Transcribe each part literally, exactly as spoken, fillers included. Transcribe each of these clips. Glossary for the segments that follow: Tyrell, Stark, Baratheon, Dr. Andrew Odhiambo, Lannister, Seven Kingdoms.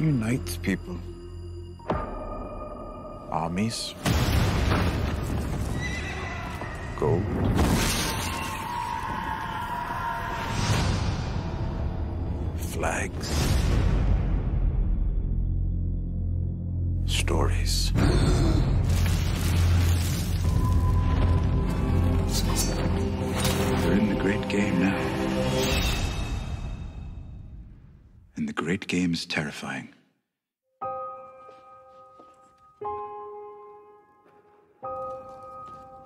unites people. Armies. Gold. Flags. Stories. We're in the great game now. And the great game is terrifying.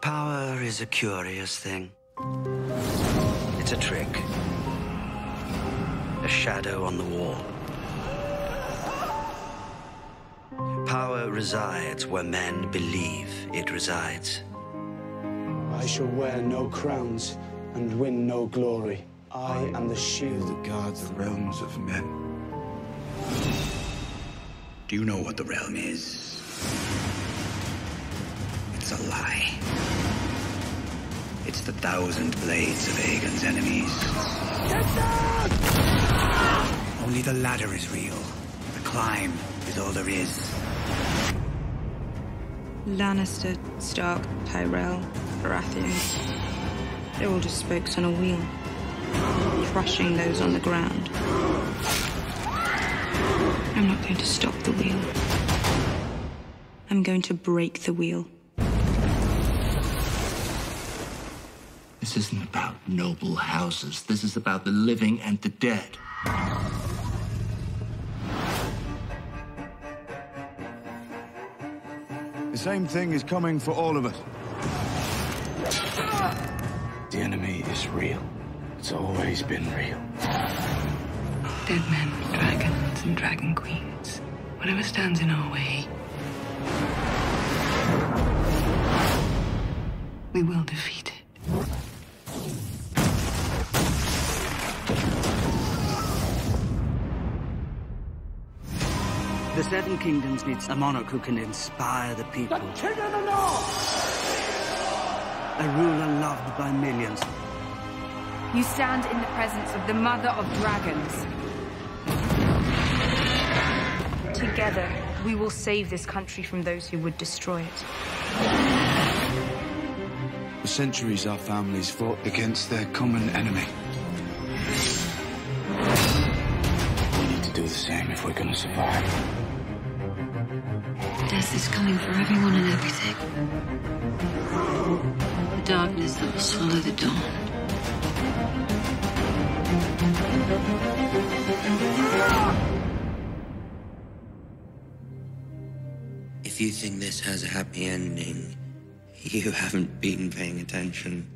Power is a curious thing. It's a trick. A shadow on the wall. Power resides where men believe it resides. I shall wear no crowns and win no glory. I am the shield that guards the realms of men. Do you know what the realm is? It's a lie. It's the thousand blades of Aegon's enemies. Get down! Only the ladder is real. The climb is all there is. Lannister, Stark, Tyrell, Baratheon. They're all just spokes on a wheel, crushing those on the ground. I'm not going to stop the wheel. I'm going to break the wheel. This isn't about noble houses. This is about the living and the dead. The same thing is coming for all of us. The enemy is real. It's always been real. Dead men, dragons, and dragon queens. Whatever stands in our way, we will defeat it. The Seven Kingdoms needs a monarch who can inspire the people. The king of the north! A ruler loved by millions. You stand in the presence of the mother of dragons. Together, we will save this country from those who would destroy it. For centuries, our families fought against their common enemy. We need to do the same if we're going to survive. Death is coming for everyone and everything. The darkness that will swallow the dawn. If you think this has a happy ending, you haven't been paying attention.